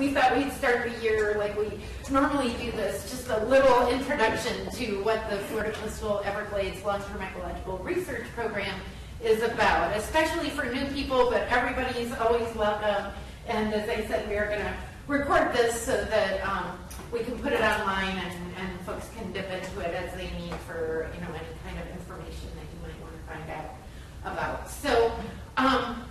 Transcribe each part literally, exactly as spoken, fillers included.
we thought we'd start the year like we normally do this, just a little introduction to what the Florida Coastal Everglades Long-term Ecological Research Program is about, especially for new people, but everybody's always welcome. And as I said, we are going to record this so that um, we can put it online and, and folks can dip into it as they need for, you know, any kind of information that you might want to find out about. So um,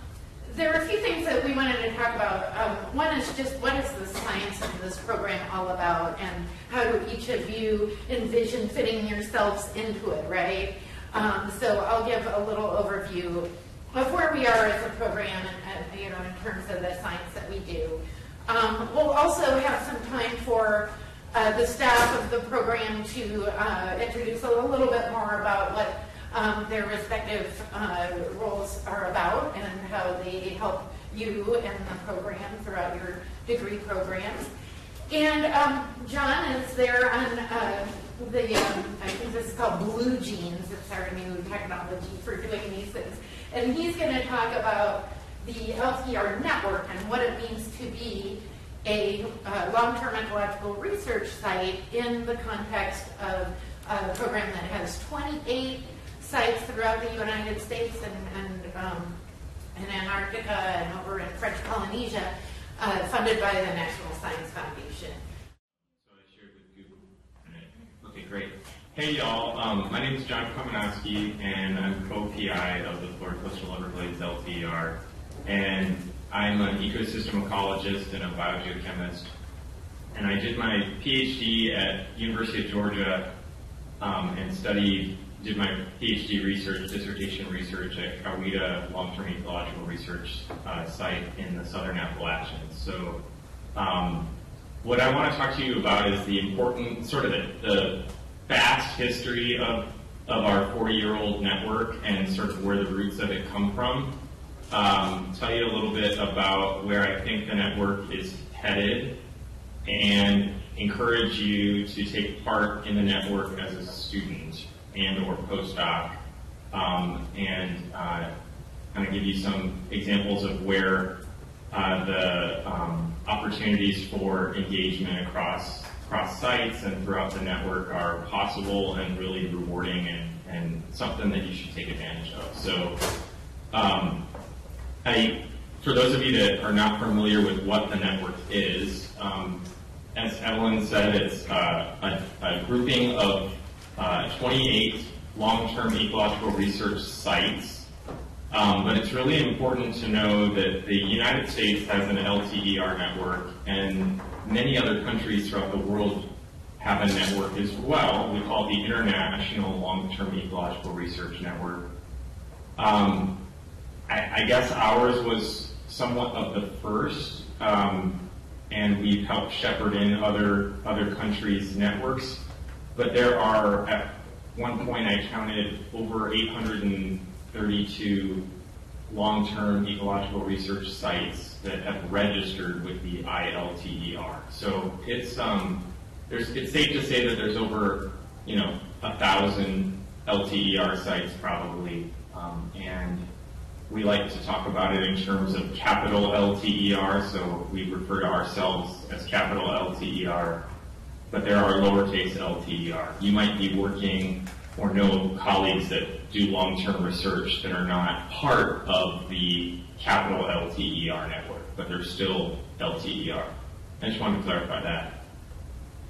there are a few things that we wanted to talk about. Um, one is just what is the science of this program all about, and how do each of you envision fitting yourselves into it, right? Um, so I'll give a little overview of where we are as a program, and, you know, in terms of the science that we do. Um, we'll also have some time for uh, the staff of the program to uh, introduce a little bit more about what um, their respective uh, roles are about and how they help you and the program throughout your degree programs. And um, John is there on uh, the, um, I think this is called Blue Jeans. It's our new technology for doing these things. And he's going to talk about the L T R network and what it means to be a uh, long-term ecological research site in the context of a program that has twenty-eight sites throughout the United States and, and um, in Antarctica and over in French Polynesia, uh, funded by the National Science Foundation. So I shared with Google. Okay, great. Hey y'all, um, my name is John Kominoski, and I'm co-P I of the Florida Coastal Everglades L T E R, and I'm an ecosystem ecologist and a biogeochemist, and I did my PhD at University of Georgia, um, and studied, did my PhD research, dissertation research at Coweeta long-term ecological research uh, site in the southern Appalachians. So um, what I want to talk to you about is the important, sort of the, the vast history of, of our forty-year-old network and sort of where the roots of it come from. Um, tell you a little bit about where I think the network is headed, and encourage you to take part in the network as a student and or postdoc, um, and uh, kind of give you some examples of where uh, the um, opportunities for engagement across across sites and throughout the network are possible and really rewarding, and, and something that you should take advantage of. So um, I, for those of you that are not familiar with what the network is, um, as Evelyn said, it's uh, a, a grouping of uh, twenty-eight long-term ecological research sites, um, but it's really important to know that the United States has an L T E R network, and many other countries throughout the world have a network as well. We call it the International Long-Term Ecological Research Network. Um, I, I guess ours was somewhat of the first, um, and we've helped shepherd in other, other countries' networks. But there are, at one point I counted, over eight hundred thirty-two long-term ecological research sites that have registered with the I L T E R. So it's um, there's it's safe to say that there's over you know a thousand L T E R sites probably, um, and we like to talk about it in terms of capital L T E R. So we refer to ourselves as capital L T E R, but there are lowercase L T E R. You might be working or know colleagues that do long-term research that are not part of the capital L T E R network, but they're still L T E R. I just wanted to clarify that.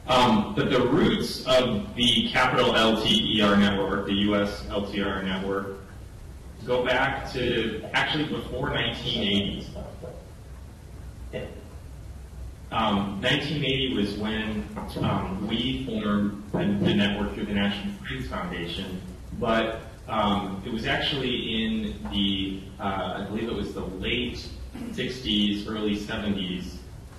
Um, but the roots of the capital L T E R network, the U S L T E R network, go back to actually before nineteen eighty. Um, nineteen eighty was when um, we formed the, the network through the National Science Foundation, but um, it was actually in the, uh, I believe it was the late sixties, early seventies,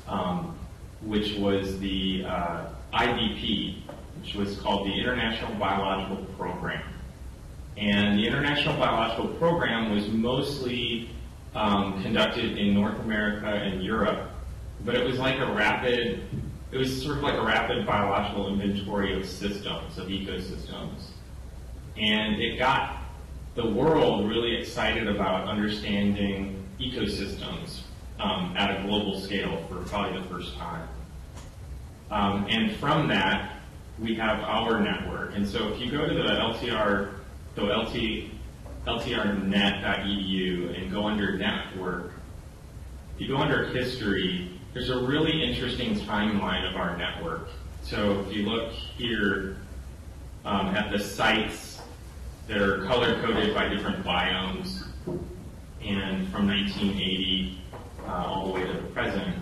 um, which was the uh, I B P, which was called the International Biological Program. And the International Biological Program was mostly um, conducted in North America and Europe, but it was like a rapid, it was sort of like a rapid biological inventory of systems, of ecosystems. And it got the world really excited about understanding ecosystems, um, at a global scale for probably the first time. Um, and from that, we have our network. And so if you go to the L T R, the L T R net dot E D U and go under network, if you go under history, there's a really interesting timeline of our network. So if you look here um, at the sites that are color-coded by different biomes, and from nineteen eighty uh, all the way to the present,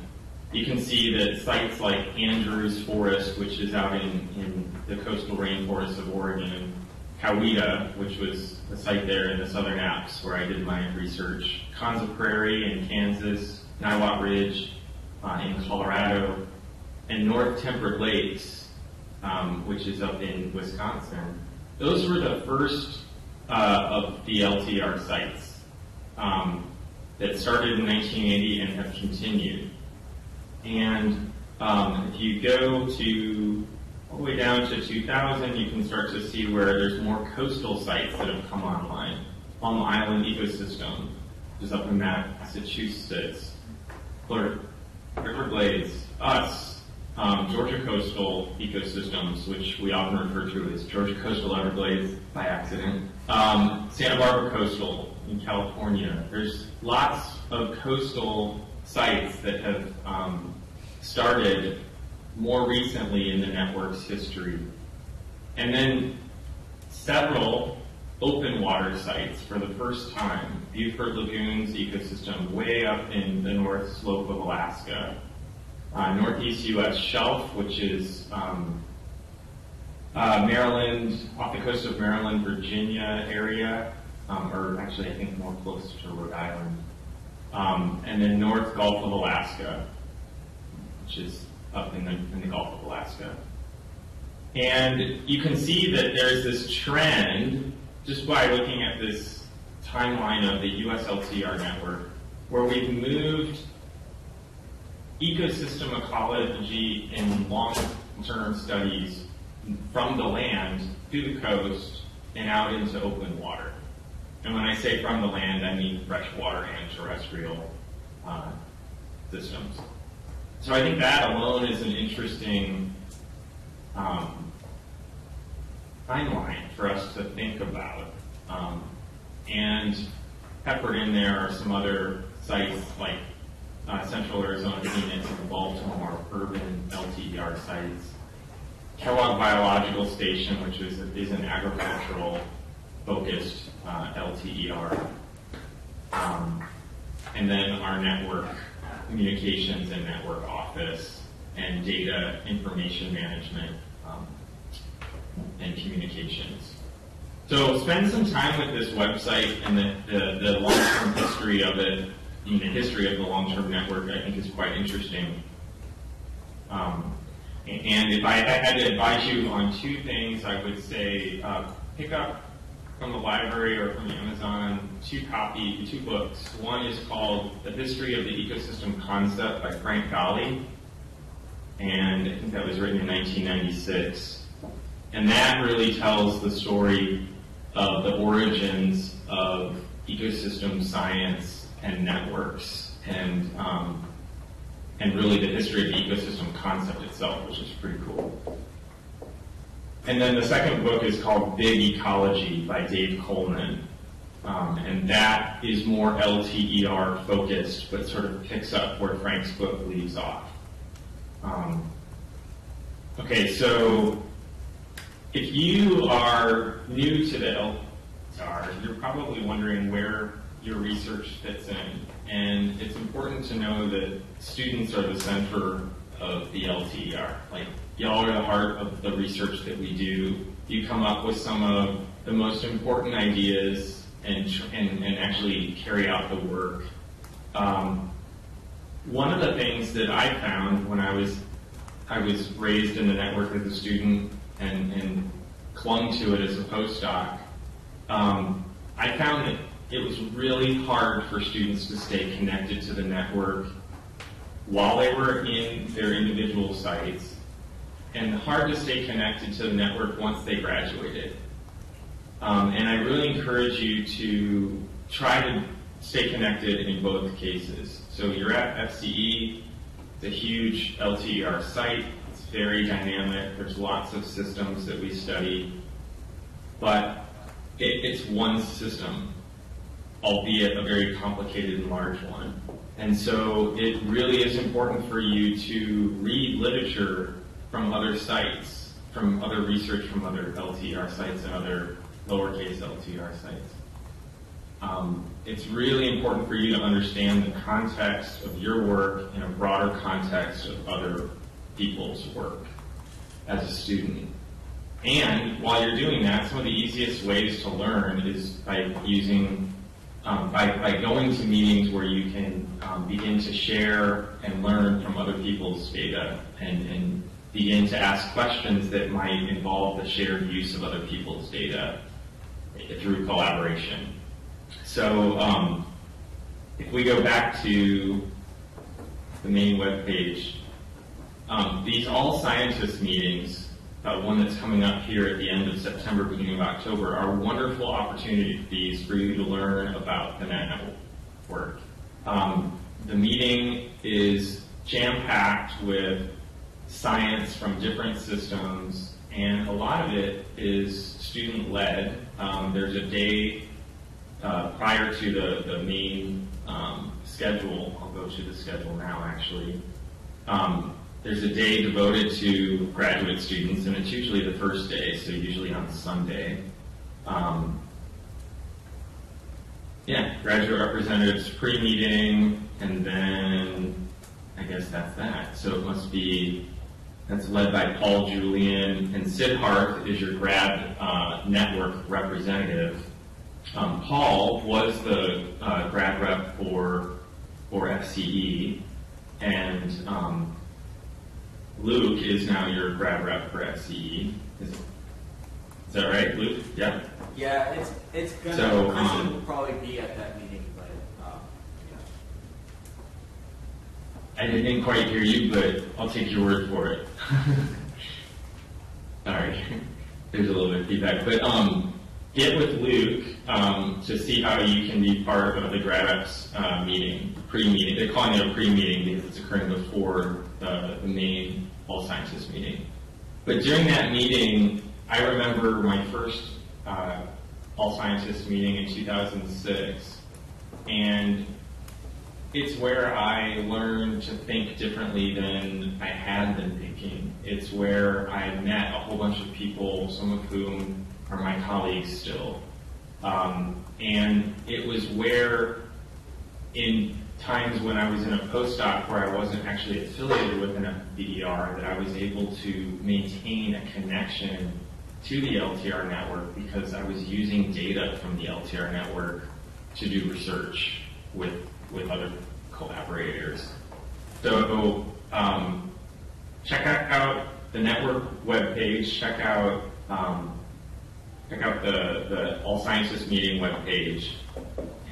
you can see that sites like Andrews Forest, which is out in, in the coastal rainforest of Oregon, and Coweeta, which was a site there in the Southern Alps where I did my research, Konza Prairie in Kansas, Niwot Ridge uh, in Colorado, and North Temperate Lakes, um, which is up in Wisconsin. Those were the first uh, of the L T R sites um, that started in nineteen eighty and have continued. And um, if you go to all the way down to two thousand, you can start to see where there's more coastal sites that have come online. Plum Island Ecosystem, which is up in Massachusetts, Florida Everglades, us, Um, Georgia Coastal Ecosystems, which we often refer to as Georgia Coastal Everglades by accident, um, Santa Barbara Coastal in California. There's lots of coastal sites that have um, started more recently in the network's history. And then several open water sites for the first time. Beaufort Lagoons Ecosystem way up in the north slope of Alaska. Uh, Northeast U S Shelf, which is um, uh, Maryland, off the coast of Maryland, Virginia area, um, or actually I think more close to Rhode Island. Um, and then North Gulf of Alaska, which is up in the, in the Gulf of Alaska. And you can see that there's this trend, just by looking at this timeline of the U S L T R network, where we've moved ecosystem ecology and long-term studies from the land to the coast and out into open water. And when I say from the land, I mean freshwater and terrestrial uh, systems. So I think that alone is an interesting um, timeline for us to think about. Um, and peppered in there are some other sites like Uh, Central Arizona, Phoenix, and Baltimore Urban L T E R sites. Kellogg Biological Station, which is, is an agricultural-focused uh, L T E R. Um, and then our network communications and network office and data information management um, and communications. So spend some time with this website and the, the, the long-term history of it. The history of the long-term network, I think, is quite interesting. Um, and if I had to advise you on two things, I would say uh, pick up from the library or from Amazon two copy, two books. One is called The History of the Ecosystem Concept by Frank Golley, and I think that was written in nineteen ninety-six. And that really tells the story of the origins of ecosystem science and networks, and um, and really the history of the ecosystem concept itself, which is pretty cool. And then the second book is called Big Ecology by Dave Coleman, um, and that is more L T E R focused, but sort of picks up where Frank's book leaves off. Um, okay, so if you are new to the L T R, you're probably wondering where your research fits in, and it's important to know that students are the center of the L T E R. Like, y'all are the heart of the research that we do. You come up with some of the most important ideas and, and, and actually carry out the work. Um, one of the things that I found when I was, I was raised in the network as a student and, and clung to it as a postdoc, um, I found that it was really hard for students to stay connected to the network while they were in their individual sites, and hard to stay connected to the network once they graduated. Um, and I really encourage you to try to stay connected in both cases. So you're at F C E, it's a huge L T R site, it's very dynamic, there's lots of systems that we study, but it, it's one system, albeit a very complicated and large one. And so it really is important for you to read literature from other sites, from other research from other L T R sites and other lowercase L T R sites. Um, it's really important for you to understand the context of your work in a broader context of other people's work as a student. And while you're doing that, some of the easiest ways to learn is by using, um, by, by going to meetings where you can um, begin to share and learn from other people's data and, and begin to ask questions that might involve the shared use of other people's data through collaboration. So um, if we go back to the main web page, um, these all scientists meetings, uh, one that's coming up here at the end of September, beginning of October, are wonderful opportunities for you to learn about the network. Um, the meeting is jam-packed with science from different systems, and a lot of it is student-led. Um, there's a day Uh, prior to the, the main um, schedule, I'll go to the schedule now actually, um, there's a day devoted to graduate students, and it's usually the first day, so usually on Sunday. Um, yeah, graduate representatives pre-meeting, and then I guess that's that. So it must be, that's led by Paul Julian, and Sid Harth is your grad uh, network representative. Um, Paul was the uh, grad rep for, for F C E, and um, Luke is now your grad rep for F C E. Is, is that right, Luke? Yeah? Yeah, it's, it's going to so, um, probably be at that meeting, but um, yeah. I didn't quite hear you, but I'll take your word for it. Sorry, there's a little bit of feedback, but um, get with Luke um, to see how you can be part of the grad reps uh, meeting, pre-meeting. They're calling it a pre-meeting because it's occurring before the, the main all scientists meeting. But during that meeting, I remember my first uh, all scientists meeting in two thousand six, and it's where I learned to think differently than I had been thinking. It's where I met a whole bunch of people, some of whom are my colleagues still. Um, and it was where, in times when I was in a postdoc where I wasn't actually affiliated with an F B E R, that I was able to maintain a connection to the L T R network because I was using data from the L T R network to do research with, with other collaborators. So um, check out the network webpage, check out um, Check out the, the All Sciences Meeting webpage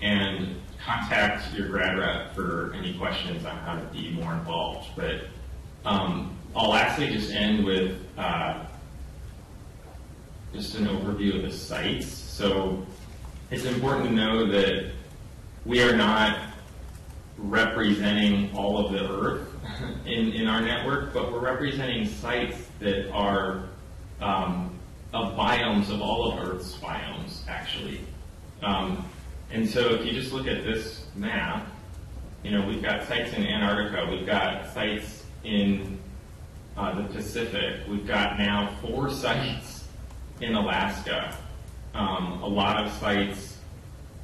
and contact your grad rep for any questions on how to be more involved. But um, I'll lastly just end with uh, just an overview of the sites. So it's important to know that we are not representing all of the Earth in, in our network, but we're representing sites that are um, of biomes, of all of Earth's biomes, actually. Um, and so if you just look at this map, you know, we've got sites in Antarctica, we've got sites in uh, the Pacific, we've got now four sites in Alaska, um, a lot of sites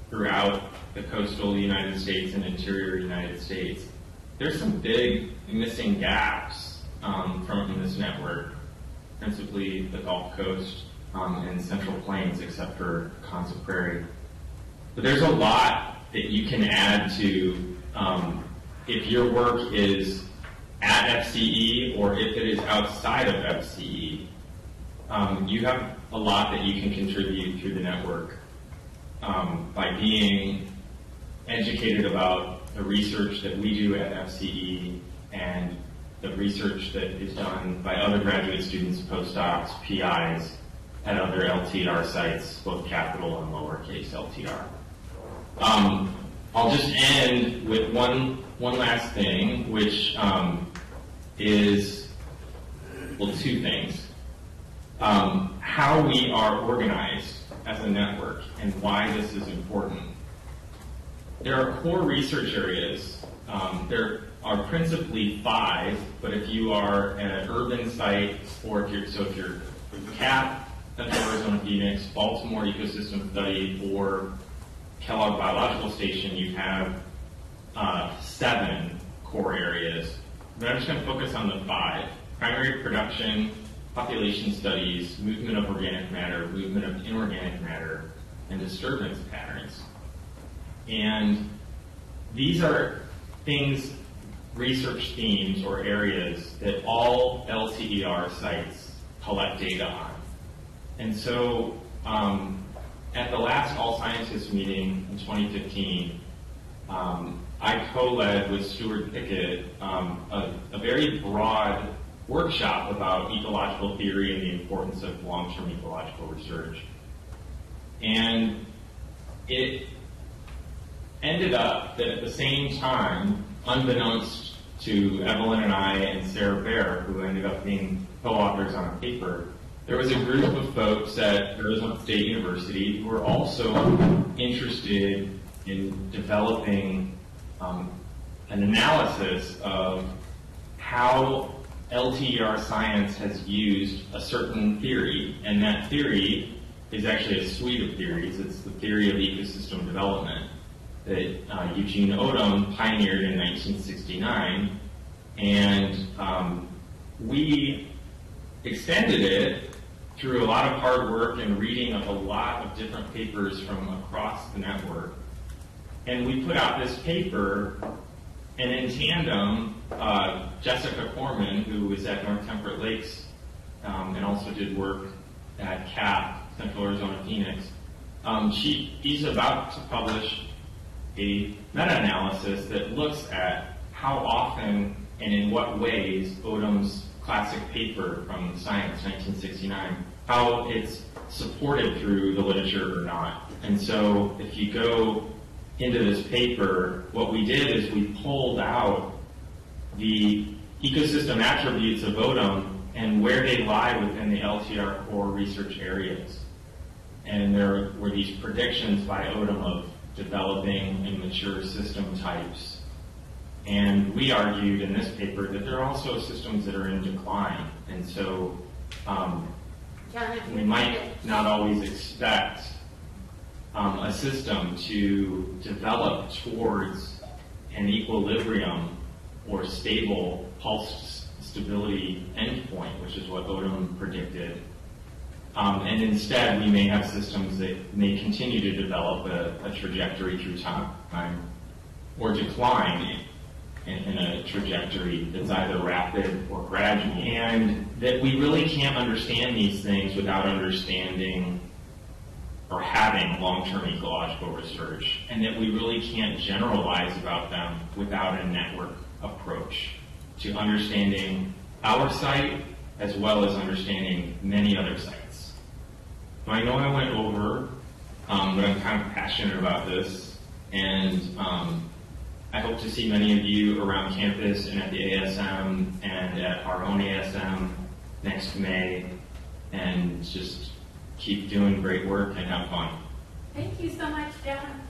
throughout the coastal United States and interior United States. There's some big missing gaps um, from this network, principally the Gulf Coast um, and Central Plains, except for Konza Prairie. But there's a lot that you can add to um, if your work is at F C E or if it is outside of F C E. Um, you have a lot that you can contribute through the network um, by being educated about the research that we do at F C E and the research that is done by other graduate students, postdocs, P Is, at other L T R sites, both capital and lowercase L T R. Um, I'll just end with one one last thing, which um, is, well, two things. Um, how we are organized as a network and why this is important. There are core research areas. Um, there are principally five, but if you are at an urban site, or if you're, so if you're C A P, Central Arizona Phoenix, Baltimore Ecosystem Study, or Kellogg Biological Station, you have uh, seven core areas. But I'm just going to focus on the five. Primary production, population studies, movement of organic matter, movement of inorganic matter, and disturbance patterns. And these are things, research themes or areas that all L T E R sites collect data on. And so um, at the last All Scientists meeting in twenty fifteen, um, I co-led with Stuart Pickett um, a, a very broad workshop about ecological theory and the importance of long-term ecological research. And it ended up that at the same time, unbeknownst to Evelyn and I and Sarah Baer, who ended up being co-authors on a paper, there was a group of folks at Arizona State University who were also interested in developing um, an analysis of how L T E R science has used a certain theory, and that theory is actually a suite of theories. It's the theory of ecosystem development that uh, Eugene Odum pioneered in nineteen sixty-nine, and um, we extended it through a lot of hard work and reading of a lot of different papers from across the network. And we put out this paper, and in tandem, uh, Jessica Corman, who was at North Temperate Lakes um, and also did work at C A P, Central Arizona Phoenix, um, she, she's about to publish a meta-analysis that looks at how often and in what ways Odum's classic paper from Science nineteen sixty-nine, how it's supported through the literature or not. And so if you go into this paper, what we did is we pulled out the ecosystem attributes of Odum and where they lie within the L T R core research areas. And there were these predictions by Odum of developing and mature system types. And we argued in this paper that there are also systems that are in decline. And so um, we might not always expect um, a system to develop towards an equilibrium or stable pulse stability endpoint, which is what Odum predicted. Um, and instead, we may have systems that may continue to develop a, a trajectory through time or decline in, in a trajectory that's either rapid or gradual. And that we really can't understand these things without understanding or having long-term ecological research, and that we really can't generalize about them without a network approach to understanding our site as well as understanding many other sites. I know I went over, um, but I'm kind of passionate about this, and um, I hope to see many of you around campus and at the A S M and at our own A S M next May, and just keep doing great work and have fun. Thank you so much, John.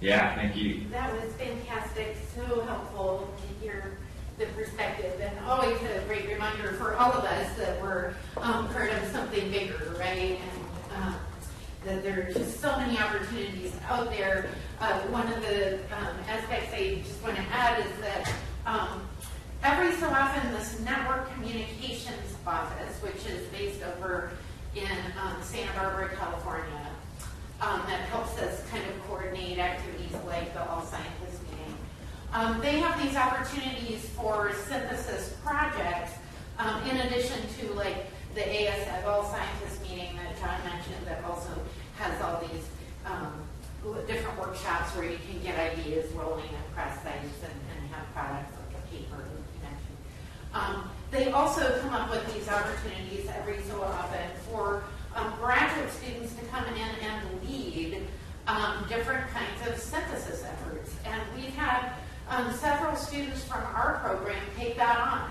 Yeah, thank you. That was fantastic, so helpful to hear the perspective, and always a great reminder for all of us that we're um, part of something bigger, right? And uh, that there's just so many opportunities out there. Uh, one of the um, aspects I just want to add is that um, every so often this Network Communications Office, which is based over in um, Santa Barbara, California, um, that helps us kind of coordinate activities like the All Scientists meeting. Um, they have these opportunities for synthesis projects um, in addition to like the A S F All Scientists meeting that John mentioned that also has all these um, different workshops where you can get ideas rolling across sites and, and have products like a paper that you mentioned. Um, they also come up with these opportunities every so often for um, graduate students to come in and lead um, different kinds of synthesis efforts. And we've had um, several students from our program take that on.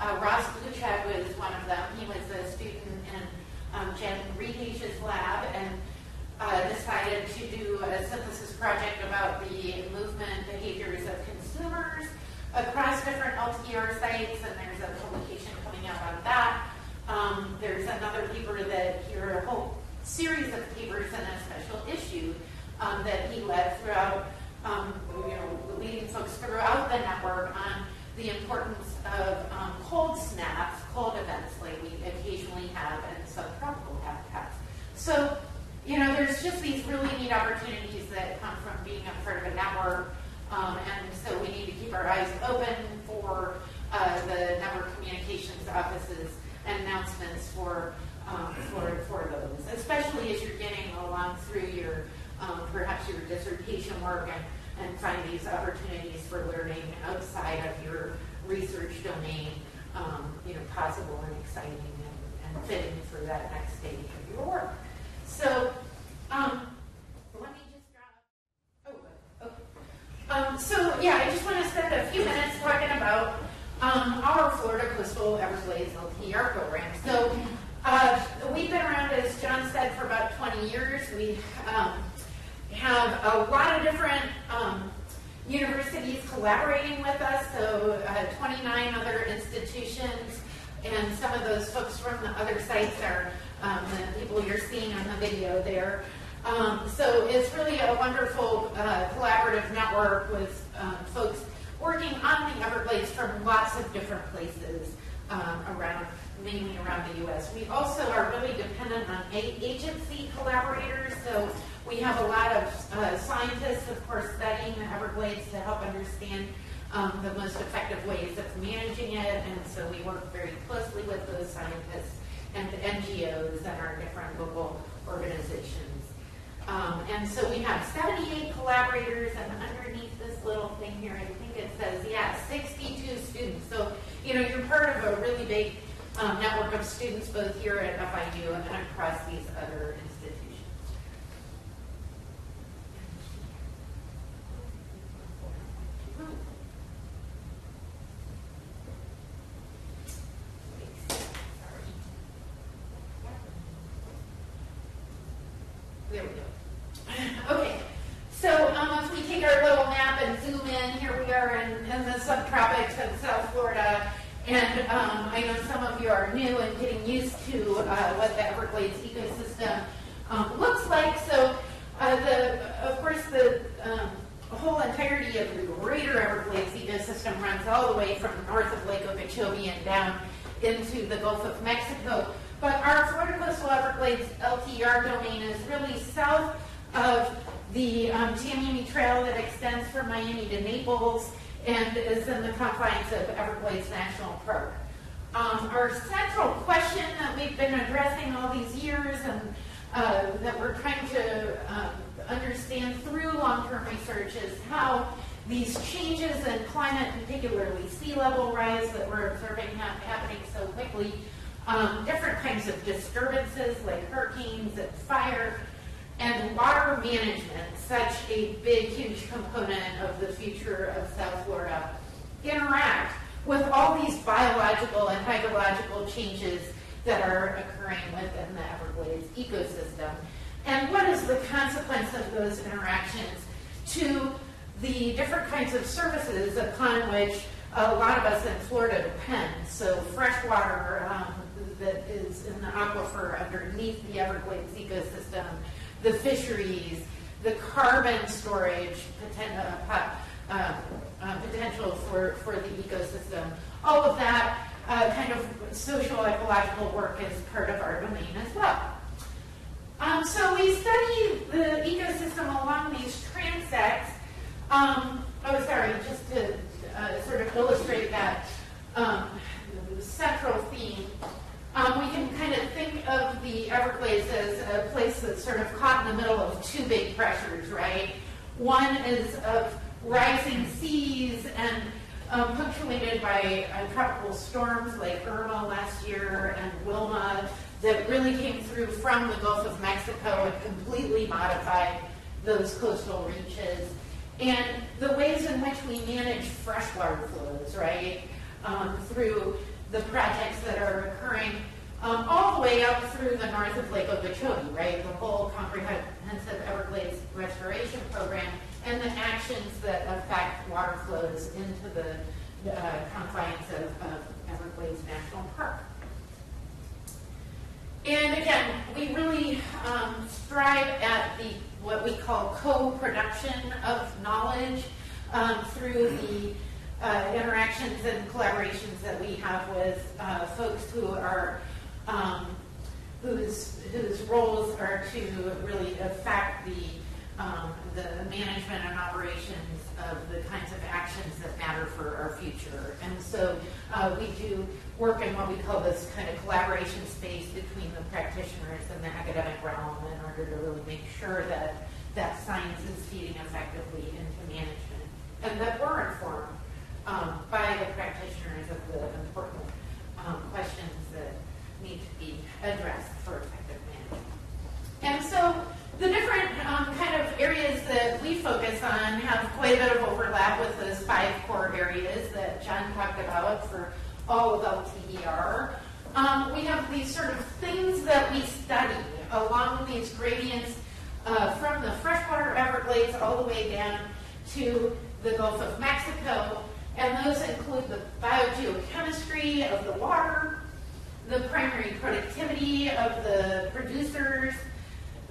Uh, Ross Bluchad was one of them. He was a student in um, Jen Reedish's lab and uh, decided to do a synthesis project about the movement behaviors of consumers across different L T R sites, and there's a publication coming out on that. Um, there's another paper that here, a whole series of papers in a special issue um, that he led throughout, um, you know, leading folks throughout the network on the importance of um, cold snaps, cold events like we occasionally have in subtropical habitats. So, you know, there's just these really neat opportunities that come from being a part of a network. Um, and so we need to keep our eyes open for uh, the network communications offices and announcements for, um, for, for those, especially as you're getting along through your, um, perhaps your dissertation work and, and find these opportunities for learning outside of your research domain, um, you know, possible and exciting and, and fitting for that next stage of your work. So, um, let me just grab, oh, okay. Um, so, yeah, I just want to spend a few minutes talking about Um, our Florida Coastal Everglades L T E R program. So uh, we've been around, as John said, for about twenty years. We um, have a lot of different um, universities collaborating with us, so uh, twenty-nine other institutions, and some of those folks from the other sites are um, the people you're seeing on the video there. Um, so it's really a wonderful uh, collaborative network with um, folks working on the Everglades from lots of different places um, around, mainly around the U S We also are really dependent on agency collaborators, so we have a lot of uh, scientists, of course, studying the Everglades to help understand um, the most effective ways of managing it, and so we work very closely with those scientists and the N G Os and our different local organizations. Um, and so we have seventy-eight collaborators, and underneath this little thing here, I think it says, yeah, sixty-two students. So, you know, you're part of a really big um, network of students, both here at F I U and across these other institutions. There we go. Okay, so um, if we take our little map and zoom in, here we are in, in the subtropics of South Florida, and um, I know some of you are new and getting used to uh, what the Everglades ecosystem um, looks like. So, uh, the, of course, the um, whole entirety of the greater Everglades ecosystem runs all the way from north of Lake Okeechobee and down into the Gulf of Mexico. But our Florida Coastal Everglades L T E R domain is really south of the um, Tamiami Trail that extends from Miami to Naples and is in the confines of Everglades National Park. Um, our central question that we've been addressing all these years and uh, that we're trying to um, understand through long-term research is how these changes in climate, particularly sea level rise that we're observing ha happening so quickly, Um, different kinds of disturbances like hurricanes and fire, and water management, such a big, huge component of the future of South Florida, interact with all these biological and hydrological changes that are occurring within the Everglades ecosystem. And what is the consequence of those interactions to the different kinds of services upon which a lot of us in Florida depend? So fresh water, um, that is in the aquifer underneath the Everglades ecosystem, the fisheries, the carbon storage potential, uh, uh, potential for, for the ecosystem. All of that uh, kind of social ecological work is part of our domain as well. Um, so we study the ecosystem along these transects. Um, oh, sorry, just to uh, sort of illustrate that um, central theme. Um, we can kind of think of the Everglades as a place that's sort of caught in the middle of two big pressures, right? One is of rising seas and um, punctuated by uh, tropical storms like Irma last year and Wilma that really came through from the Gulf of Mexico and completely modified those coastal reaches, and the ways in which we manage freshwater flows, right, um, through the projects that are occurring um, all the way up through the north of Lake Okeechobee, right, the whole comprehensive Everglades restoration program, and the actions that affect water flows into the uh, confines of, of Everglades National Park. And again, we really um, strive at the what we call co-production of knowledge um, through the uh, interactions and collaborations that we have with uh, folks who are um, whose whose roles are to really affect the um, the management and operations of the kinds of actions that matter for our future. And so uh, we do work in what we call this kind of collaboration space between the practitioners and the academic realm in order to really make sure that that science is feeding effectively into management and that we're informed um, by the practitioners of the important um, questions that need to be addressed for effective management. And so the different um, kind of areas that we focus on have quite a bit of overlap with those five core areas that John talked about for all of L T E R. Um, we have these sort of things that we study along these gradients uh, from the freshwater Everglades all the way down to the Gulf of Mexico, and those include the biogeochemistry of the water, the primary productivity of the producers,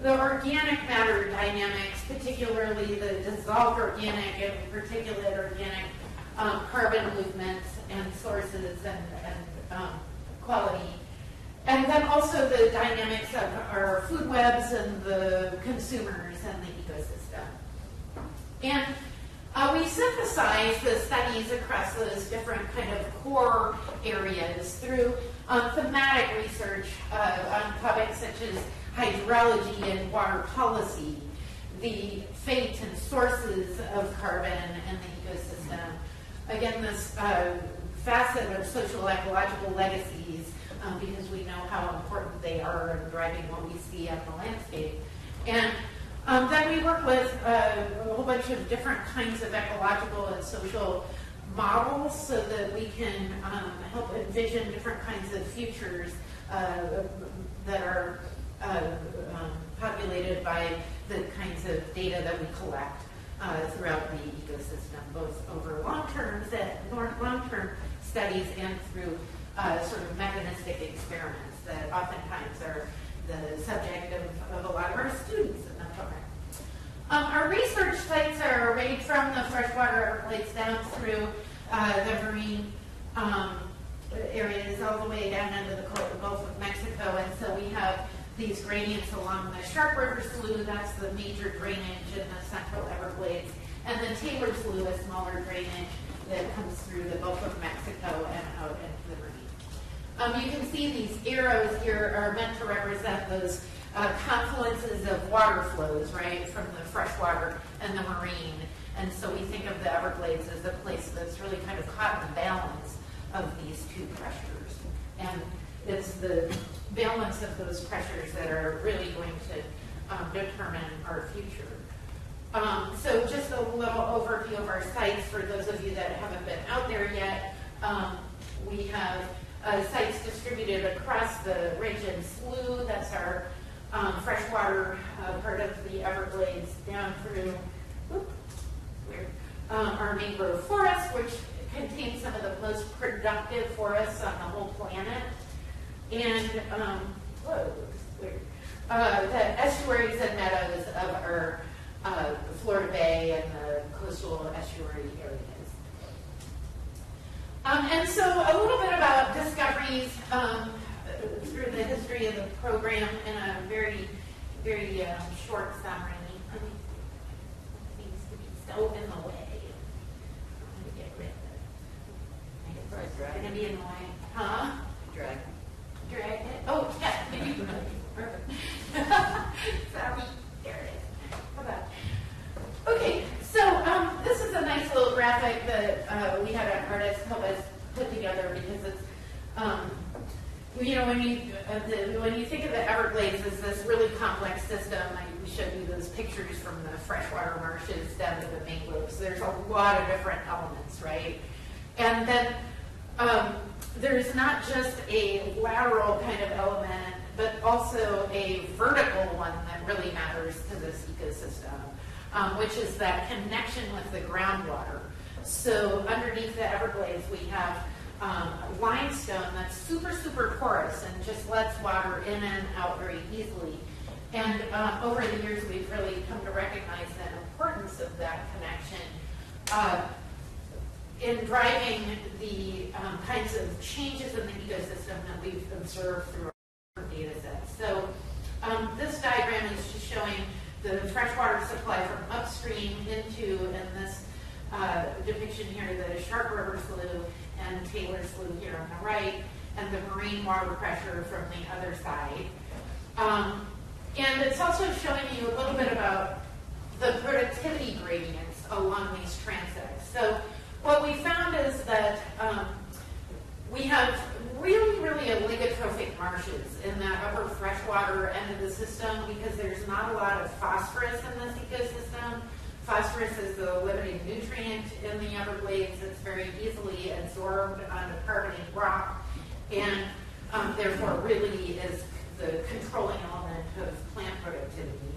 the organic matter dynamics, particularly the dissolved organic and particulate organic um, carbon movements and sources and, and um, quality. And then also the dynamics of our food webs and the consumers and the ecosystem. And uh, we synthesize the studies across those different kind of core areas through um, thematic research uh, on topics such as hydrology and water policy, the fate and sources of carbon and the ecosystem. Again, this uh, facet of social ecological legacies, um, because we know how important they are in driving what we see on the landscape. And um, then we work with uh, a whole bunch of different kinds of ecological and social models so that we can um, help envision different kinds of futures uh, that are Uh, um, populated by the kinds of data that we collect uh, throughout the ecosystem, both over long-term long-term studies and through uh, sort of mechanistic experiments that oftentimes are the subject of, of a lot of our students in the program. Um, our research sites are arrayed from the freshwater Everglades down through uh, the marine um, areas all the way down into the Gulf of Mexico, and so we have these gradients along the Shark River Slough, that's the major drainage in the Central Everglades, and the Taylor Slough, a smaller drainage that comes through the Gulf of Mexico and out into the marine. Um, you can see these arrows here are meant to represent those uh, confluences of water flows, right, from the freshwater and the marine. And so we think of the Everglades as the place that's really kind of caught in the balance of these two pressures. And it's the balance of those pressures that are really going to um, determine our future. Um, so just a little overview of our sites for those of you that haven't been out there yet. Um, we have uh, sites distributed across the ridge and slough. That's our um, freshwater uh, part of the Everglades down through whoop, where, um, our mangrove forest, which contains some of the most productive forests on the whole planet. And um, whoa, uh, the estuaries and meadows of our uh, Florida Bay and the coastal estuary areas. Um, and so a little bit about discoveries um, through the history of the program in a very, very um, short summary. Let me see. It seems to be so in the way. I'm going to get rid of it. It's going to be in the way. Huh? Drag. Drag it. Oh, yeah. Perfect. Sorry. There it is. Hold on. Okay, so um, this is a nice little graphic that uh, we had an artist help us put together because it's um, you know, when you uh, the, when you think of the Everglades as this really complex system, I showed you those pictures from the freshwater marshes down to the mangroves. There's a lot of different elements, right? And then um, there's not just a lateral kind of element, but also a vertical one that really matters to this ecosystem, um, which is that connection with the groundwater. So underneath the Everglades, we have Um, limestone that's super, super porous and just lets water in and out very easily. And uh, over the years, we've really come to recognize the importance of that connection uh, in driving the um, kinds of changes in the ecosystem that we've observed through our data set. So um, this diagram is just showing the freshwater supply from upstream into, in this uh, depiction here, the Shark River Slough, and Taylor Slough here on the right, and the marine water pressure from the other side. Um, and it's also showing you a little bit about the productivity gradients along these transects. So what we found is that um, we have really, really oligotrophic marshes in that upper freshwater end of the system because there's not a lot of phosphorus in this ecosystem. Phosphorus is the limiting nutrient in the Everglades. It's very easily absorbed onto carbonate rock, and um, therefore really is the controlling element of plant productivity.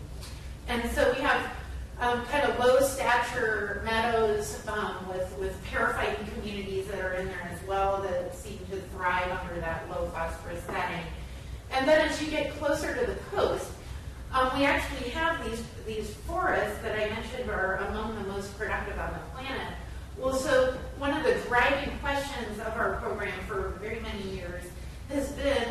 And so we have um, kind of low stature meadows um, with, with periphyton communities that are in there as well that seem to thrive under that low phosphorus setting. And then as you get closer to the coast, Um, we actually have these, these forests that I mentioned are among the most productive on the planet. Well, so one of the driving questions of our program for very many years has been,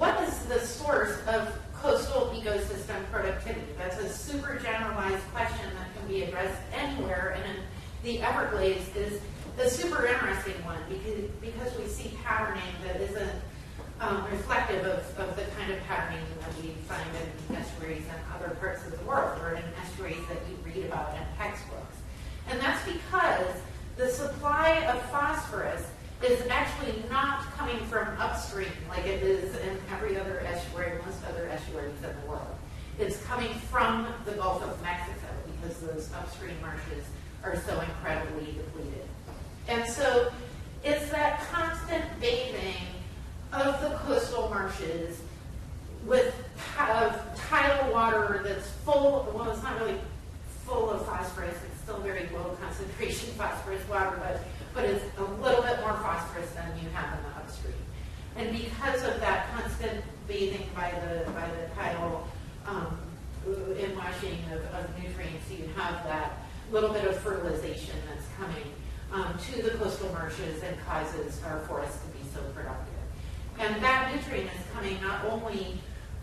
what is the source of coastal ecosystem productivity? That's a super generalized question that can be addressed anywhere, and in the Everglades is the super interesting one because, because we see patterning that isn't Um, reflective of, of the kind of patterning that we find in estuaries and other parts of the world, or in estuaries that you read about in textbooks. And that's because the supply of phosphorus is actually not coming from upstream like it is in every other estuary, most other estuaries in the world. It's coming from the Gulf of Mexico because those upstream marshes are so incredibly depleted. And so it's that constant bathing of the coastal marshes with of tidal water that's full, well, it's not really full of phosphorus, it's still very low concentration phosphorus water, but, but it's a little bit more phosphorus than you have in the upstream. And because of that constant bathing by the, by the tidal um, inwashing of, of nutrients, you have that little bit of fertilization that's coming um, to the coastal marshes and causes our forests to be so productive. And that nutrient is coming not only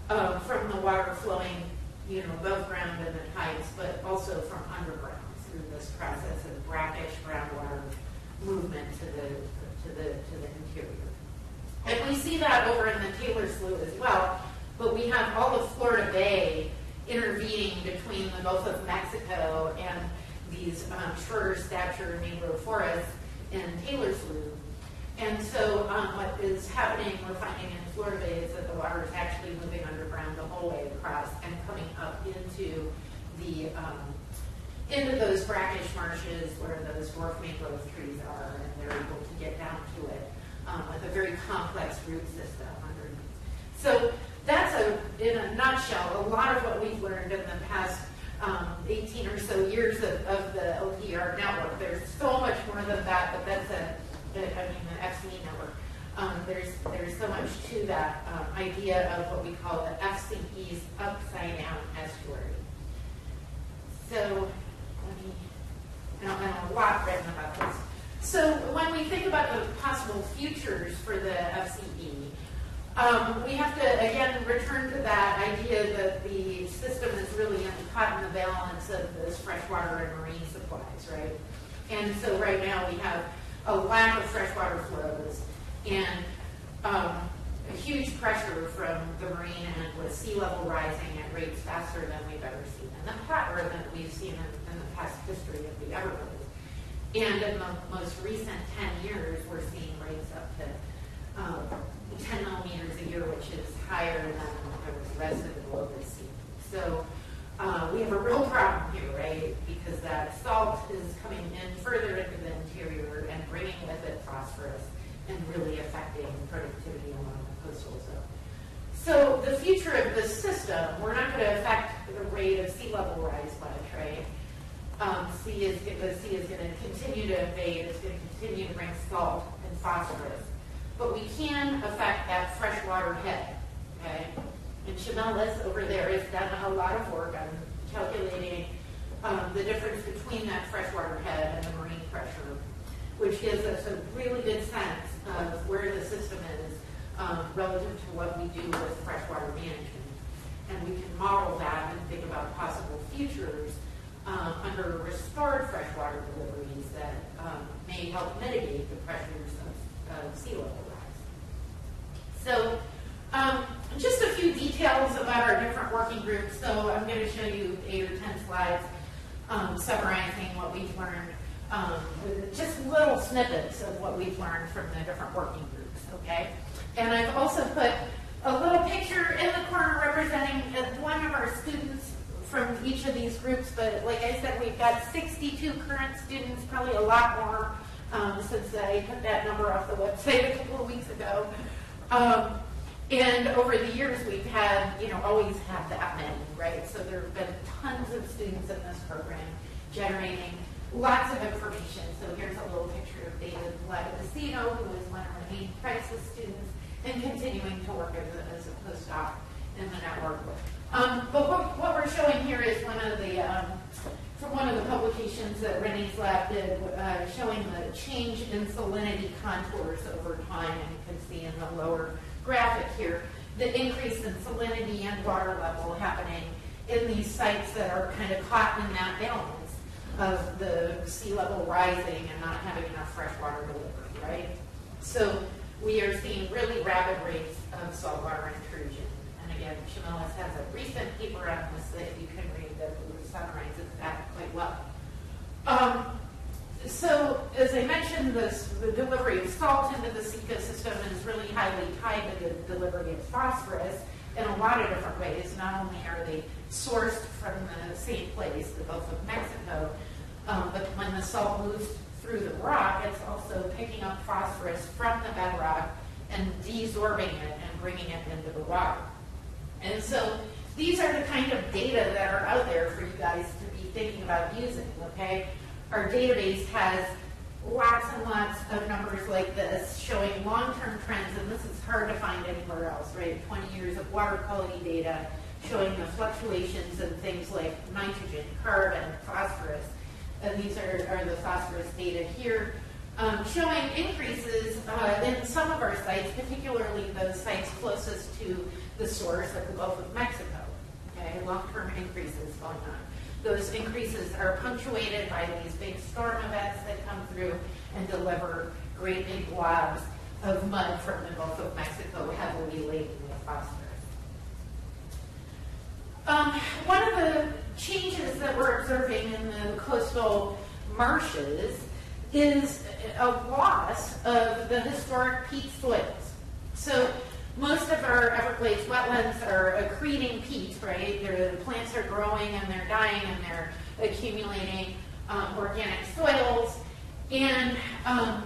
uh, from the water flowing, you know, above ground and in heights, but also from underground through this process of brackish groundwater movement to the to the to the interior. And we see that over in the Taylor Slough as well. But we have all of Florida Bay intervening between the Gulf of Mexico and these um, shorter stature mangrove forests in Taylor Slough. And so um, what is happening, we're finding in Florida Bay, is that the water is actually moving underground the whole way across and coming up into the um, into those brackish marshes where those dwarf mangrove trees are, and they're able to get down to it um, with a very complex root system underneath. So that's, a, in a nutshell, a lot of what we've learned in the past um, eighteen or so years of, of the L T R network. There's so much more than that, but that's a I mean, the F C network. Um, there's there's so much to that um, idea of what we call the F C E's upside down estuary. So, let me, and a lot written about this. So when we think about the possible futures for the F C E, um, we have to again return to that idea that the system is really caught in the balance of those freshwater and marine supplies, right? And so right now we have a lack of freshwater flows, and um, a huge pressure from the marine end with sea level rising at rates faster than we've ever seen in the past, or than we've seen in, in the past history of the Everglades. And in the most recent ten years, we're seeing rates up to um, ten millimeters a year, which is higher than the rest of the global sea. So uh, we have a real problem here, right? Because that salt is coming in further into the interior and bringing with it phosphorus and really affecting productivity along the coastal zone. So the future of this system, we're not going to affect the rate of sea level rise much, right? Um, sea is, the sea is going to continue to invade, it's going to continue to bring salt and phosphorus. But we can affect that freshwater head, okay? And Chamelis over there has done a lot of work on calculating um, the difference between that freshwater head and the marine pressure, which gives us a really good sense of where the system is um, relative to what we do with freshwater management. And we can model that and think about possible futures Um, under restored freshwater deliveries that um, may help mitigate the pressures of, of sea level rise. So um, just a few details about our different working groups. So I'm going to show you eight or ten slides um, summarizing what we've learned, um, with just little snippets of what we've learned from the different working groups, okay? And I've also put a little picture in the corner representing one of our students from each of these groups, but like I said, we've got sixty-two current students, probably a lot more um, since I took that number off the website a couple of weeks ago. Um, and over the years, we've had, you know, always had that many, right? So there have been tons of students in this program generating lots of information. So here's a little picture of David Lagodicino, who is one of our main crisis students and continuing to work as a, as a postdoc in the network. Um, but what, what we're showing here is one of the, um, from one of the publications that Renee's lab did, uh, showing the change in salinity contours over time. And you can see in the lower graphic here, the increase in salinity and water level happening in these sites that are kind of caught in that balance of the sea level rising and not having enough fresh water delivery, right? So we are seeing really rapid rates of saltwater intrusion. And Chamelis has a recent paper on this that you can read that summarizes that quite well. Um, so, as I mentioned, this, the delivery of salt into this ecosystem is really highly tied to the delivery of phosphorus in a lot of different ways. Not only are they sourced from the same place, the Gulf of Mexico, um, but when the salt moves through the rock, it's also picking up phosphorus from the bedrock and desorbing it and bringing it into the water. And so these are the kind of data that are out there for you guys to be thinking about using, okay? Our database has lots and lots of numbers like this showing long-term trends, and this is hard to find anywhere else, right? twenty years of water quality data showing the fluctuations in things like nitrogen, carbon, phosphorus. And these are, are the phosphorus data here, um, showing increases uh, in some of our sites, particularly those sites closest to the source of the Gulf of Mexico, okay, long-term increases going on. Those increases are punctuated by these big storm events that come through and deliver great big globs of mud from the Gulf of Mexico heavily laden with phosphorus. Um, one of the changes that we're observing in the coastal marshes is a loss of the historic peat soils. So, most of our Everglades wetlands are accreting peat, right? Their plants are growing and they're dying and they're accumulating um, organic soils. And um,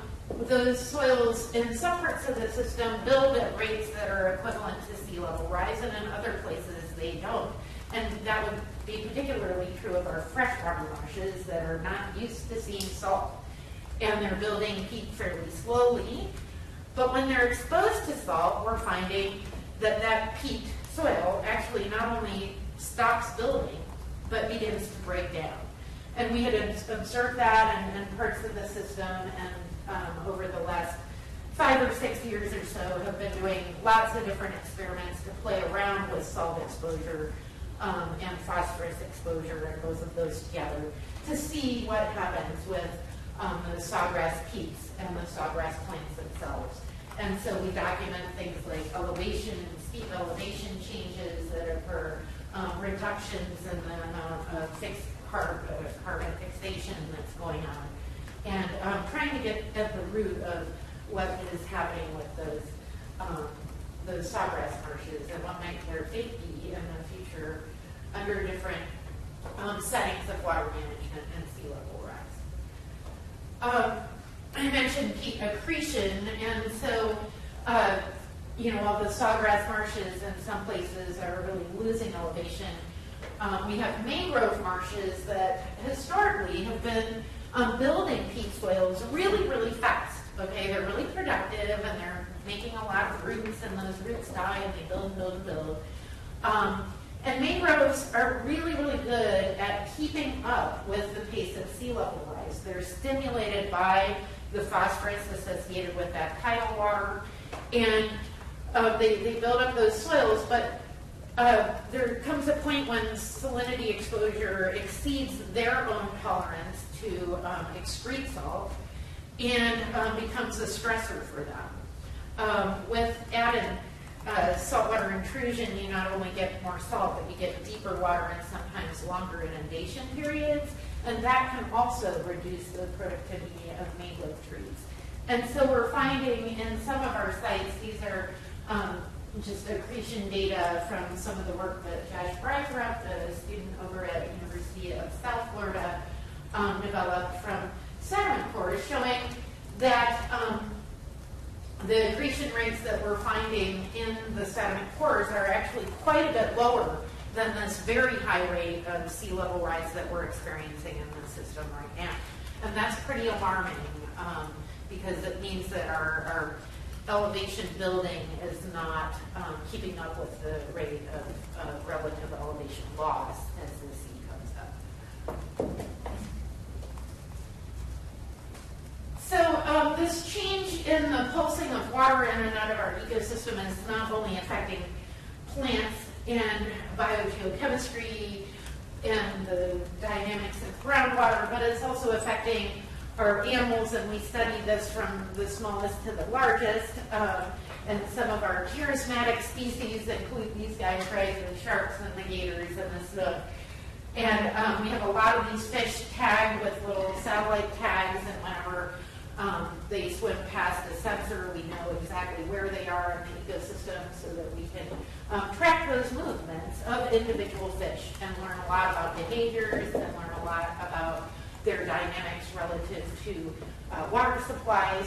those soils in some parts of the system build at rates that are equivalent to sea level rise, and in other places they don't. And that would be particularly true of our freshwater marshes that are not used to seeing salt. And they're building peat fairly slowly. But when they're exposed to salt, we're finding that that peat soil actually not only stops building, but begins to break down. And we had observed that in, in parts of the system, and um, over the last five or six years or so have been doing lots of different experiments to play around with salt exposure um, and phosphorus exposure, and both of those together, to see what happens with um, the sawgrass peats and the sawgrass plants themselves. And so we document things like elevation, steep elevation changes that occur, um, reductions in the amount of fixed carb, uh, carbon fixation that's going on, and um, trying to get at the root of what is happening with those um, the sawgrass marshes and what might their fate be in the future under different um, settings of water management and sea level rise. Um, I mentioned peak accretion, and so uh, you know, while the sawgrass marshes in some places are really losing elevation, um, we have mangrove marshes that historically have been um, building peat soils really, really fast. Okay, they're really productive and they're making a lot of roots, and those roots die and they build and build and build. Um, and mangroves are really, really good at keeping up with the pace of sea level rise. They're stimulated by the phosphorus associated with that tidal water, and Uh, they, they build up those soils, but uh, there comes a point when salinity exposure exceeds their own tolerance to um, excrete salt and um, becomes a stressor for them. Um, with added uh, saltwater intrusion, you not only get more salt, but you get deeper water and sometimes longer inundation periods, and that can also reduce the productivity of mangrove trees. And so we're finding in some of our sites, these are Um, just accretion data from some of the work that Josh Breisrup, a student over at University of South Florida, um, developed from sediment cores, showing that um, the accretion rates that we're finding in the sediment cores are actually quite a bit lower than this very high rate of sea level rise that we're experiencing in the system right now. And that's pretty alarming um, because it means that our, our elevation building is not um, keeping up with the rate of uh, relative elevation loss as the sea comes up. So um, this change in the pulsing of water in and out of our ecosystem is not only affecting plants and biogeochemistry and the dynamics of groundwater, but it's also affecting our animals, and we study this from the smallest to the largest. Uh, and some of our charismatic species include these guys, right? The sharks and the gators and the snook. And um, we have a lot of these fish tagged with little satellite tags, and whenever um, they swim past a sensor, we know exactly where they are in the ecosystem so that we can um, track those movements of individual fish and learn a lot about behaviors and learn a lot about their dynamics relative to uh, water supplies.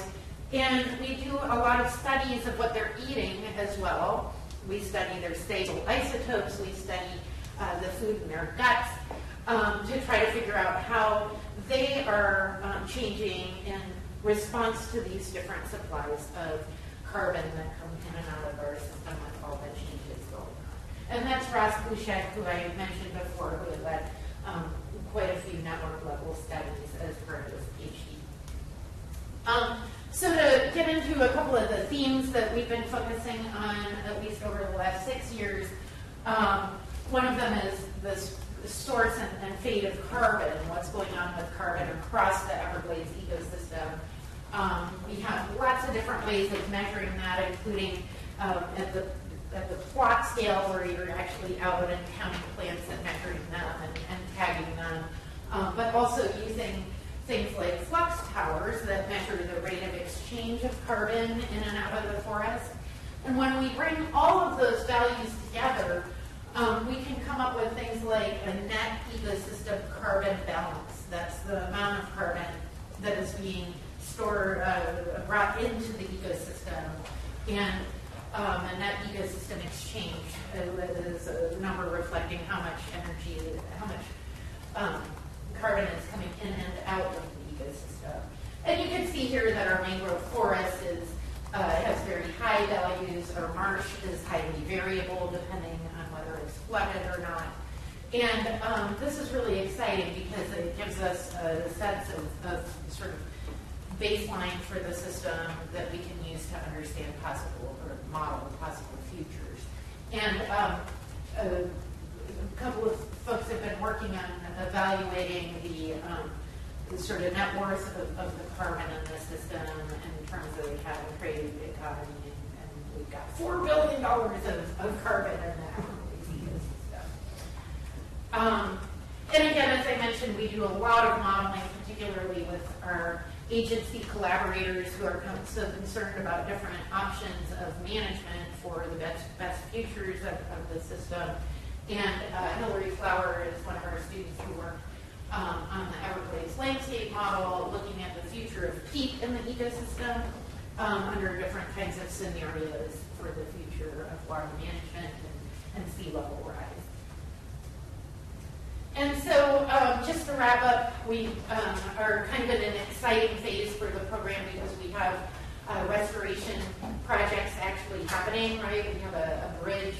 And we do a lot of studies of what they're eating as well. We study their stable isotopes, we study uh, the food in their guts um, to try to figure out how they are um, changing in response to these different supplies of carbon that come in and out of our system with all the changes going on. And that's Ross Bushek, who I mentioned before, who led um, quite a few network level studies as part of this PhD. Um, so to get into a couple of the themes that we've been focusing on at least over the last six years, um, one of them is this source and, and fate of carbon, what's going on with carbon across the Everglades ecosystem. Um, we have lots of different ways of measuring that, including um, at the at the plot scale, where you're actually out and counting plants and measuring them and, and tagging them, um, but also using things like flux towers that measure the rate of exchange of carbon in and out of the forest. And when we bring all of those values together, um, we can come up with things like a net ecosystem carbon balance. That's the amount of carbon that is being stored, uh, brought into the ecosystem, and Um, and that ecosystem exchange is a number reflecting how much energy, how much um, carbon is coming in and out of the ecosystem. And you can see here that our mangrove forest is, uh, has very high values. Our marsh is highly variable depending on whether it's flooded or not. And um, this is really exciting because it gives us a sense of, of sort of baseline for the system that we can use to understand possible or model possible futures. And um, a, a couple of folks have been working on evaluating the, um, the sort of net worth of, of the carbon in the system in terms of how we create an economy, and, and we've got four billion dollars of, of carbon in the Everglades ecosystem. Um, And again, as I mentioned, we do a lot of modeling, particularly with our agency collaborators who are so concerned about different options of management for the best, best futures of, of the system. And uh, Hillary Flower is one of our students who worked um, on the Everglades landscape model, looking at the future of peat in the ecosystem um, under different kinds of scenarios for the future of water management and, and sea level rise. And so, um, just to wrap up, we um, are kind of in an exciting phase for the program because we have uh, restoration projects actually happening, right? We have a, a bridge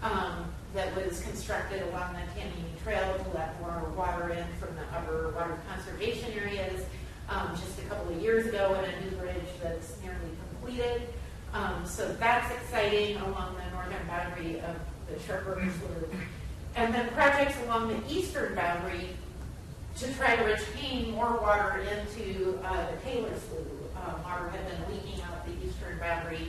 um, that was constructed along the Tamiami Trail to let more water in from the upper water conservation areas um, just a couple of years ago, and a new bridge that's nearly completed. Um, so that's exciting along the northern boundary of the Shark River Slough. And then projects along the eastern boundary to try to retain more water into uh, the Taylor Slough. Um, water had been leaking out the eastern boundary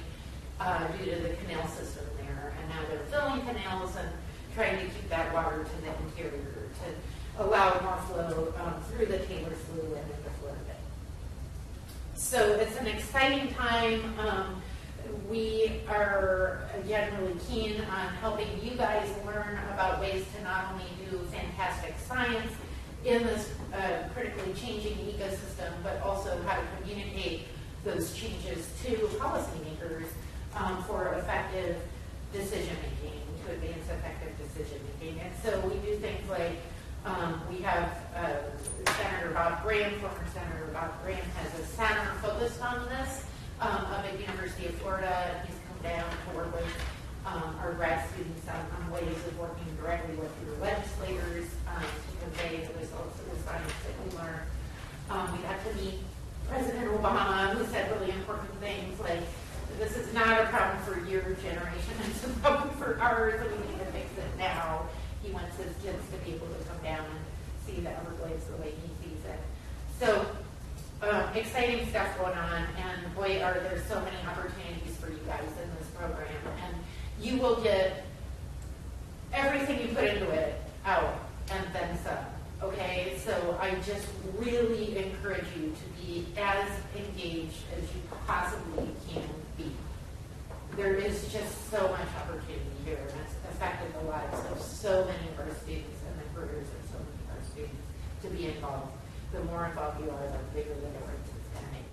uh, due to the canal system there, and now they're filling canals and trying to keep that water to the interior to allow more flow um, through the Taylor Slough and into Florida Bay. So it's an exciting time. Um, We are, again, really keen on helping you guys learn about ways to not only do fantastic science in this uh, critically changing ecosystem, but also how to communicate those changes to policymakers um, for effective decision-making, to advance effective decision-making. And so we do things like um, we have uh, Senator Bob Graham, former Senator Bob Graham, has a center focused on this. Um, up at the University of Florida, and he's come down to work with um, our grad students on, on ways of working directly with your legislators um, to convey the results of the science that we learn. Um, we got to meet President Obama, who said really important things like, this is not a problem for your generation, it's a problem for ours, and we need to fix it now. He wants his kids to be able to come down and see the Everglades the way he sees it. So. Um, exciting stuff going on, and boy, are there so many opportunities for you guys in this program. And you will get everything you put into it out and then some. Okay, so I just really encourage you to be as engaged as you possibly can be. There is just so much opportunity here, and it's affected the lives of so many of our students and the careers of so many of our students to be involved. The more involved you are, the bigger the difference it's going to make